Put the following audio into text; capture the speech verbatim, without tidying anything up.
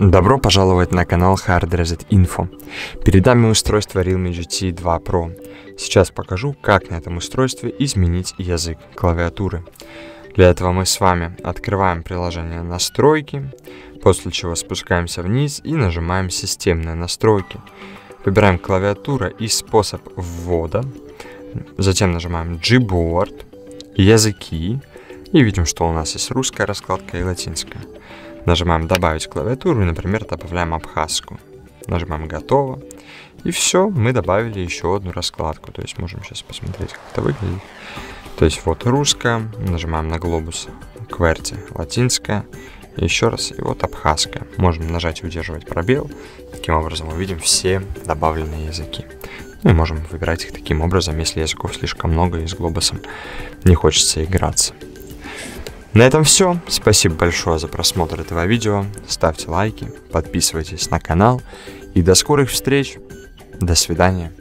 Добро пожаловать на канал Hard Reset Info. Перед нами устройство Realme джи ти два Pro. Сейчас покажу, как на этом устройстве изменить язык клавиатуры. Для этого мы с вами открываем приложение «Настройки», после чего спускаемся вниз и нажимаем «Системные настройки». Выбираем клавиатура и способ ввода. Затем нажимаем Gboard, языки, и видим, что у нас есть русская раскладка и латинская. Нажимаем «Добавить клавиатуру» и, например, добавляем абхазскую. Нажимаем «Готово». И все, мы добавили еще одну раскладку. То есть можем сейчас посмотреть, как это выглядит. То есть вот русская, нажимаем на глобус «Кверти», латинская, еще раз, и вот абхазская. Можем нажать и удерживать пробел. Таким образом увидим все добавленные языки. Мы можем выбирать их таким образом, если языков слишком много и с глобусом не хочется играться. На этом все. Спасибо большое за просмотр этого видео. Ставьте лайки, подписывайтесь на канал. И до скорых встреч. До свидания.